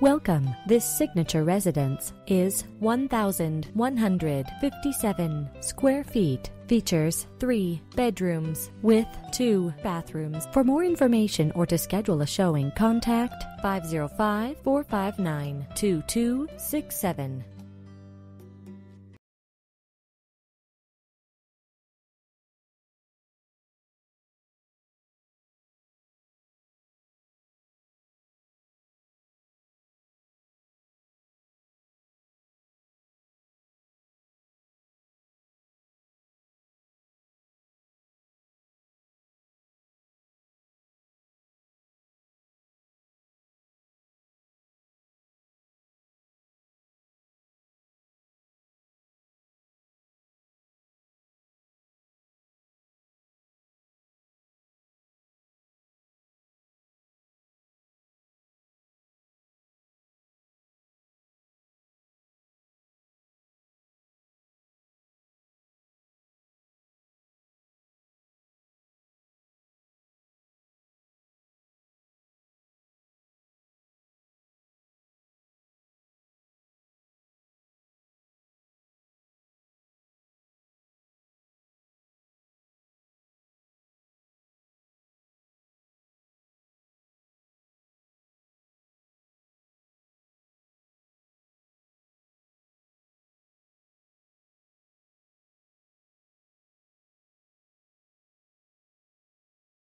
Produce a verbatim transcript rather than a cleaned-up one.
Welcome. This signature residence is one thousand one hundred fifty-seven square feet. Features three bedrooms with two bathrooms. For more information or to schedule a showing, contact five zero five, four five nine, two two six seven.